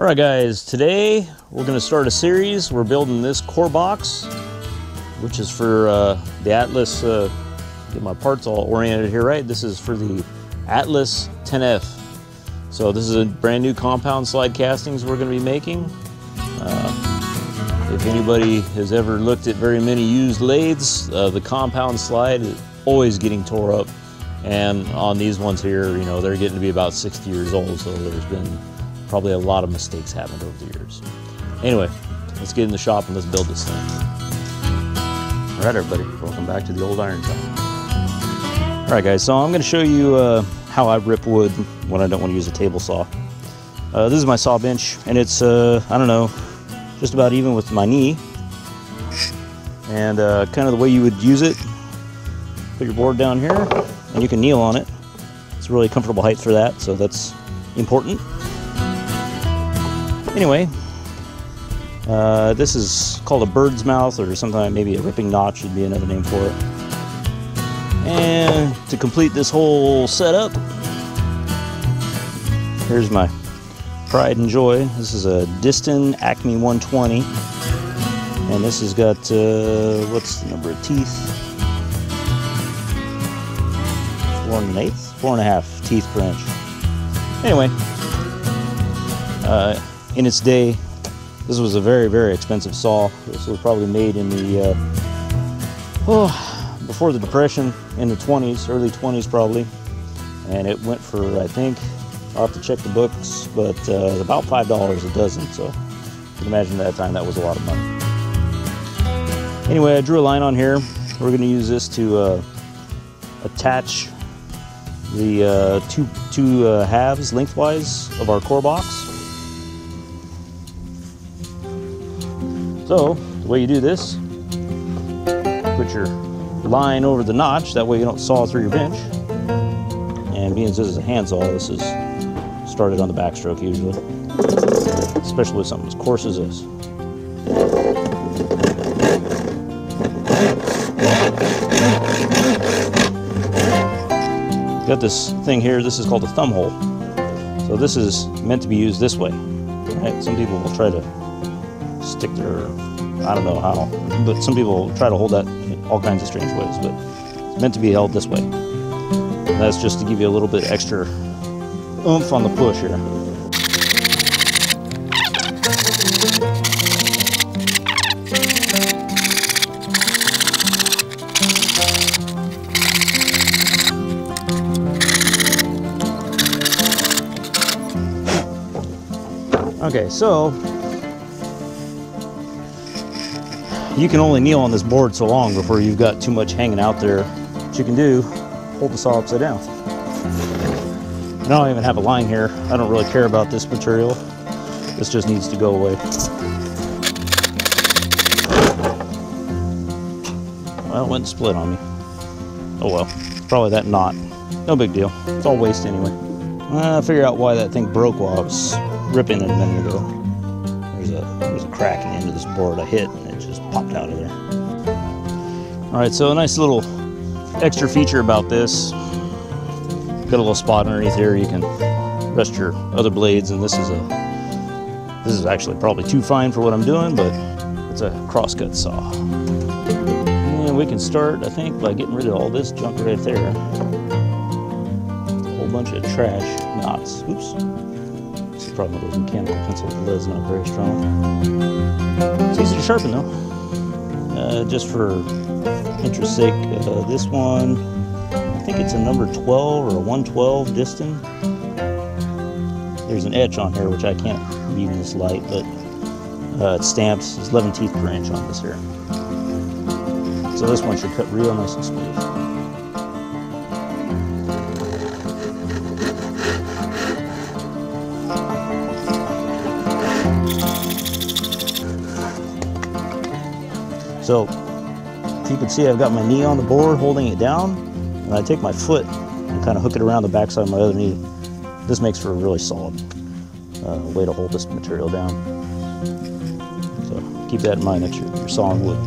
All right guys, today we're gonna start a series. We're building this core box, which is for the Atlas, get my parts all oriented here, right? This is for the Atlas 10F. So this is a brand new compound slide castings we're gonna be making. If anybody has ever looked at very many used lathes, the compound slide is always getting tore up. And on these ones here, you know, they're getting to be about 60 years old, so there's been probably a lot of mistakes happened over the years. Anyway, let's get in the shop and let's build this thing. All right, everybody, welcome back to the Old Iron Shop. All right, guys, so I'm gonna show you how I rip wood when I don't wanna use a table saw. This is my saw bench, and it's, I don't know, just about even with my knee. And kind of the way you would use it, put your board down here, and you can kneel on it. It's a really comfortable height for that, so that's important. Anyway, this is called a bird's mouth, or sometimes maybe a ripping notch would be another name for it. And to complete this whole setup, here's my pride and joy. This is a Distin Acme 120, and this has got, what's the number of teeth? 4 1/8, 4 1/2 teeth per inch. Anyway, in its day, this was a very, very expensive saw. This was probably made in the, before the Depression, in the 20s, early 20s probably. And it went for, I think, I'll have to check the books, but about $5 a dozen. So you can imagine that time that was a lot of money. Anyway, I drew a line on here. We're gonna use this to attach the two halves lengthwise of our core box. So, the way you do this, put your line over the notch, that way you don't saw through your bench. And being as this is a hand saw, this is started on the backstroke usually, especially with something as coarse as this. Got this thing here, this is called a thumb hole. So this is meant to be used this way, right? Some people will try to stick their, I don't know how, but some people try to hold that in all kinds of strange ways, but it's meant to be held this way. And that's just to give you a little bit extra oomph on the push here. Okay, so you can only kneel on this board so long before you've got too much hanging out there. What you can do, hold the saw upside down. And I don't even have a line here. I don't really care about this material. This just needs to go away. Well, it went split on me. Oh well, probably that knot. No big deal, it's all waste anyway. I figure out why that thing broke while I was ripping it a minute ago. There's a crack in the end of this board I hit. Just popped out of there. All right, so a nice little extra feature about this. Got a little spot underneath here you can rest your other blades, and this is actually probably too fine for what I'm doing, but it's a crosscut saw. And we can start, I think, by getting rid of all this junk right there. A whole bunch of trash knots. Oops. It's probably those mechanical pencils, the lid's not very strong. It's easy to sharpen though. Just for interest's sake, this one, I think it's a number 12 or a 1/12 Distin. There's an etch on here, which I can't read in this light, but it stamps, it's 11 teeth per inch on this here. So this one should cut real nice and smooth. So, if you can see, I've got my knee on the board holding it down, and I take my foot and kind of hook it around the backside of my other knee. This makes for a really solid way to hold this material down. So, keep that in mind next year you're sawing wood.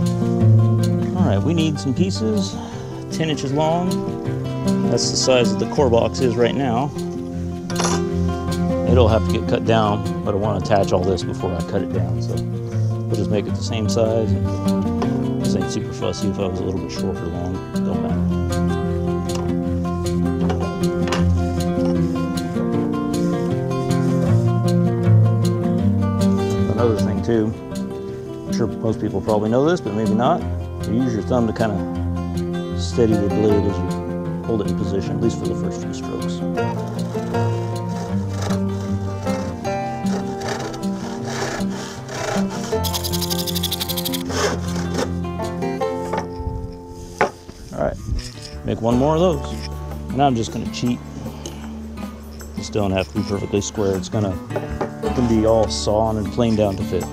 Alright, we need some pieces, 10 inches long. That's the size that the core box is right now. it'll have to get cut down, but I want to attach all this before I cut it down, so we'll just make it the same size. This ain't super fussy. If I was a little bit short or long, it don't matter. Another thing too, I'm sure most people probably know this, but maybe not, you use your thumb to kind of steady the blade as you hold it in position, at least for the first few strokes. Alright, make one more of those. And I'm just going to cheat. This don't have to be perfectly square. It's going to can be all sawn and planed down to fit.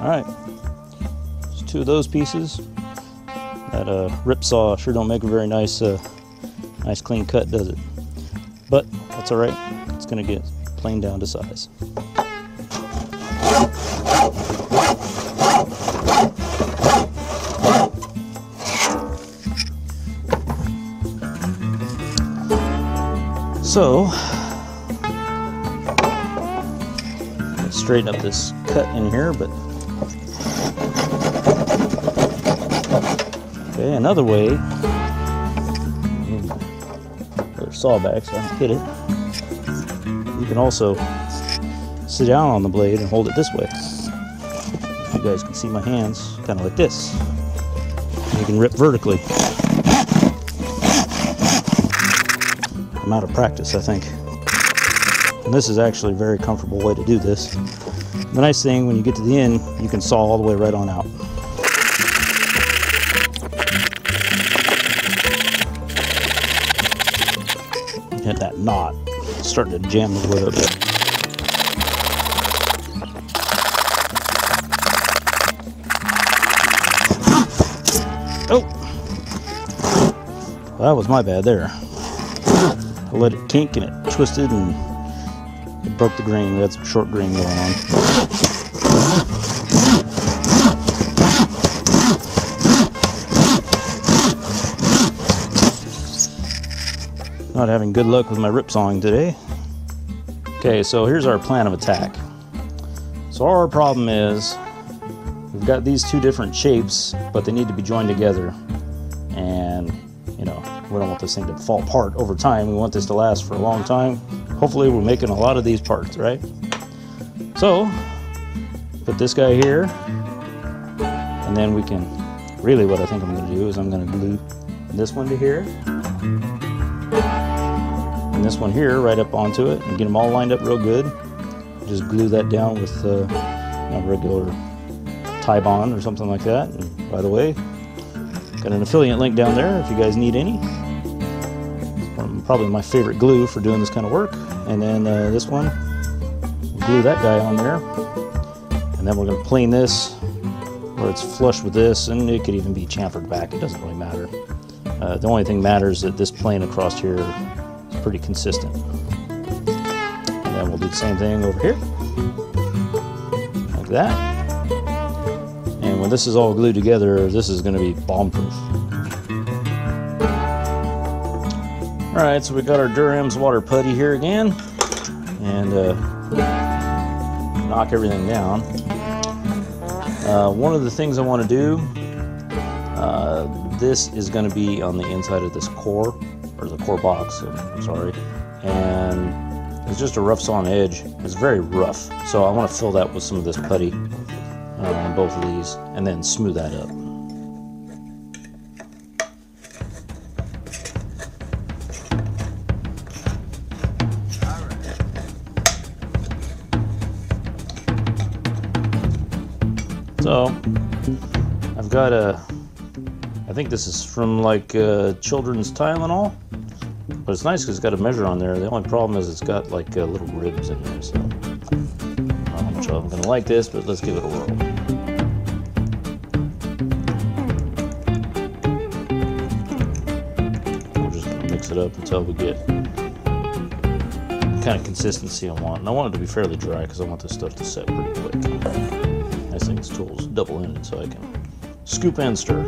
Alright, just two of those pieces. That rip saw sure don't make a very nice clean cut, does it? But that's all right, it's going to get planed down to size. So, let's straighten up this cut in here, but okay, another way, there's saw back so I don't hit it. You can also sit down on the blade and hold it this way. If you guys can see my hands, kind of like this. And you can rip vertically. I'm out of practice, I think. And this is actually a very comfortable way to do this. The nice thing, when you get to the end, you can saw all the way right on out. Hit that knot. It's starting to jam the wood up. Oh! That was my bad there. I let it kink and it twisted and it broke the grain. We had some short grain going on. Not having good luck with my rip sawing today. Okay, so here's our plan of attack. So our problem is we've got these two different shapes, but they need to be joined together. And you know, we don't want this thing to fall apart over time. We want this to last for a long time. Hopefully we're making a lot of these parts, right? So put this guy here, and then we can really, what I think I'm gonna do is I'm gonna glue this one to here. And this one here right up onto it, and get them all lined up real good. Just glue that down with a regular tie bond or something like that. And by the way, got an affiliate link down there if you guys need any. Probably my favorite glue for doing this kind of work. And then this one, glue that guy on there, and then we're going to plane this where it's flush with this, and it could even be chamfered back. It doesn't really matter. The only thing matters is that this plane across here pretty consistent. And then we'll do the same thing over here, like that. And when this is all glued together, this is going to be bomb-proof. Alright, so we got our Durham's water putty here again, and knock everything down. One of the things I want to do, this is going to be on the inside of this core. Or the core box, I'm sorry, and it's just a rough sawn edge. It's very rough, so I want to fill that with some of this putty on both of these, and then smooth that up. So I've got I think this is from like children's Tylenol. But it's nice because it's got a measure on there. The only problem is it's got like little ribs in there, so I don't know if I'm going to like this, but let's give it a whirl. We're just going to mix it up until we get kind of consistency I want. And I want it to be fairly dry because I want this stuff to set pretty quick. This thing's tool's double-ended so I can scoop and stir.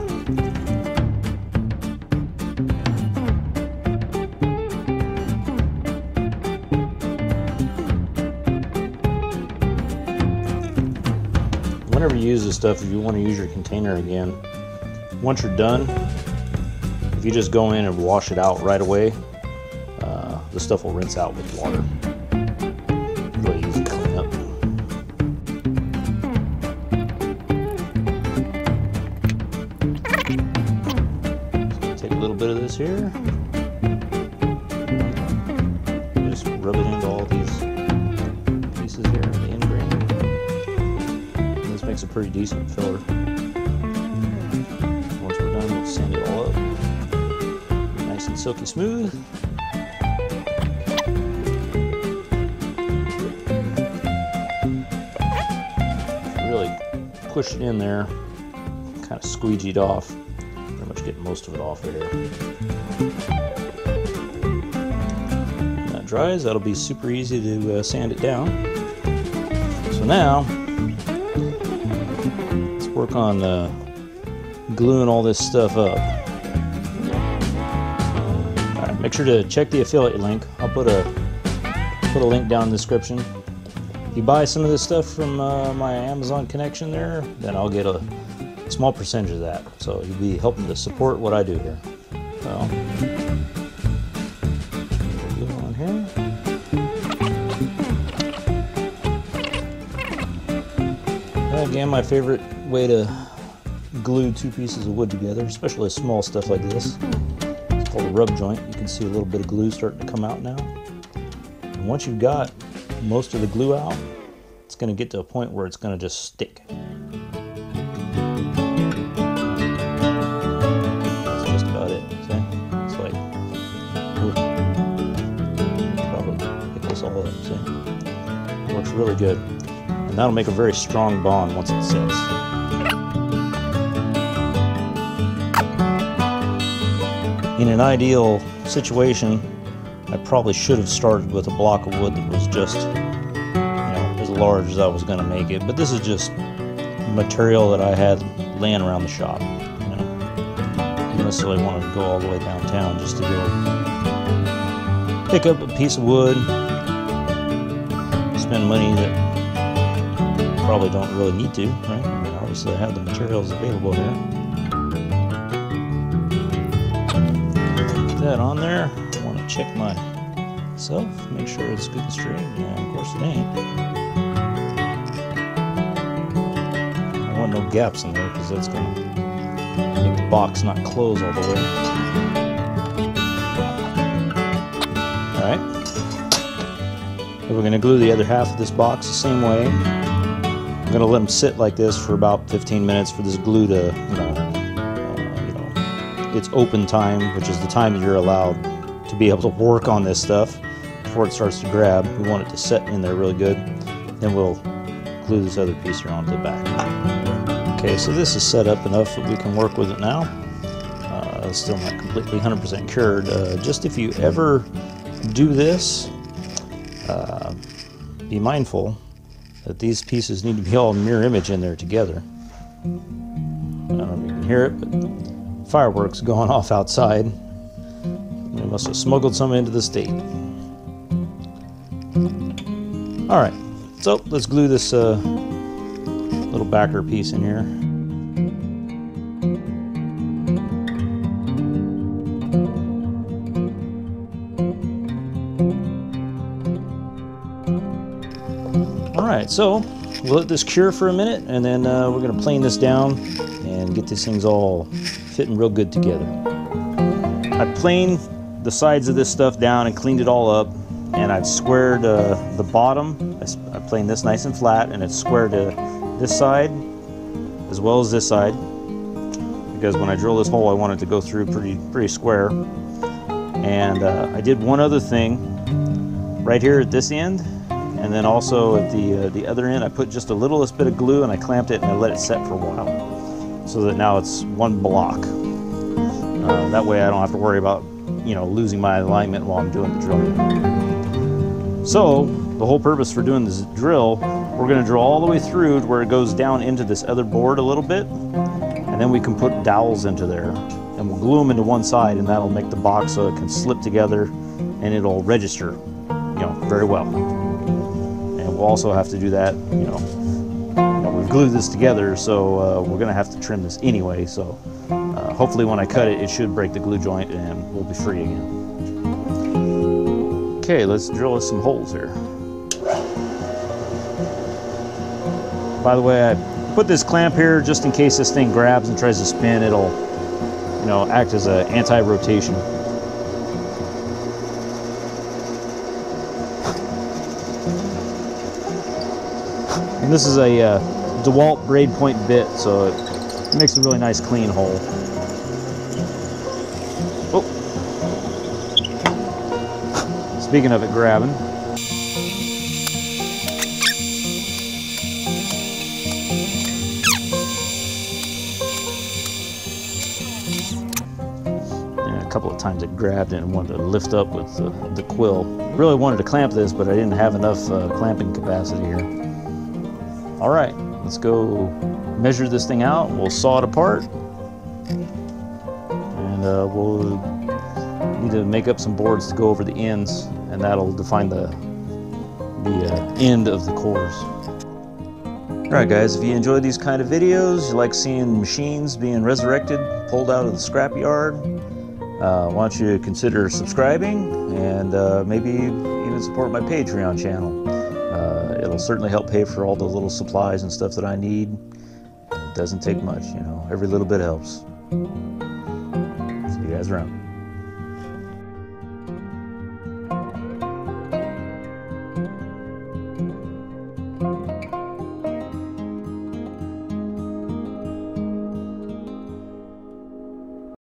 Whenever you use this stuff, if you want to use your container again, once you're done, if you just go in and wash it out right away, the stuff will rinse out with water. Really easy clean up. So take a little bit of this here. Just rub it into all these pieces here in the end grain. This makes a pretty decent filler. Once we're done, we'll sand it all up. Nice and silky smooth. Push it in there, kind of squeegeed off, pretty much get most of it off of here. When that dries, that'll be super easy to sand it down. So now, let's work on gluing all this stuff up. All right, make sure to check the affiliate link. I'll put a link down in the description. If you buy some of this stuff from my Amazon connection there, then I'll get a small percentage of that. So you'll be helping to support what I do here. So, go on here. Again, my favorite way to glue two pieces of wood together, especially small stuff like this, it's called a rub joint. You can see a little bit of glue starting to come out now. And once you've got most of the glue out, it's going to get to a point where it's going to just stick. That's just about it. See? It's like, probably pick this all up. See? Works really good. And that'll make a very strong bond once it sets. In an ideal situation, I probably should have started with a block of wood that was just, as large as I was going to make it. But this is just material that I had laying around the shop. I don't necessarily want to go all the way downtown just to go pick up a piece of wood, spend money that I probably don't really need to, right? I mean, obviously, I have the materials available here. Put that on there. Check myself, make sure it's good and straight. Yeah, of course it ain't. I don't want no gaps in there because that's going to make the box not close all the way. Alright, we're going to glue the other half of this box the same way. I'm going to let them sit like this for about 15 minutes for this glue to, its open time, which is the time that you're allowed to be able to work on this stuff before it starts to grab. We want it to set in there really good. Then we'll glue this other piece here onto the back. Okay, so this is set up enough that we can work with it now. It's still not completely 100% cured. Just if you ever do this, be mindful that these pieces need to be all mirror image in there together. I don't know if you can hear it, but fireworks going off outside. They must have smuggled some into the state. All right, so let's glue this little backer piece in here. All right, so we'll let this cure for a minute, and then we're gonna plane this down and get these things all fitting real good together. I planed the sides of this stuff down and cleaned it all up, and I've squared the bottom. I planed this nice and flat, and it's square to this side as well as this side, because when I drill this hole I want it to go through pretty square. And I did one other thing right here at this end, and then also at the other end I put just the littlest bit of glue and I clamped it and I let it set for a while, so that now it's one block. That way I don't have to worry about losing my alignment while I'm doing the drilling. So the whole purpose for doing this drill, we're going to drill all the way through to where it goes down into this other board a little bit, and then we can put dowels into there, and we'll glue them into one side, and that'll make the box so it can slip together and it'll register, very well. And we'll also have to do that, we've glued this together, so we're going to have to trim this anyway, so hopefully when I cut it, it should break the glue joint and we'll be free again. Okay, let's drill us some holes here. By the way, I put this clamp here just in case this thing grabs and tries to spin. It'll, act as an anti-rotation. And this is a DeWalt Brad point bit, so it makes a really nice clean hole. Speaking of it grabbing. And a couple of times it grabbed and wanted to lift up with the quill. Really wanted to clamp this, but I didn't have enough clamping capacity here. All right, let's go measure this thing out. We'll saw it apart. And we'll need to make up some boards to go over the ends, and that'll define the end of the cores. Alright guys, if you enjoy these kind of videos, you like seeing machines being resurrected, pulled out of the scrapyard, why don't you consider subscribing and maybe even support my Patreon channel. It'll certainly help pay for all the little supplies and stuff that I need. It doesn't take much, every little bit helps. See you guys around.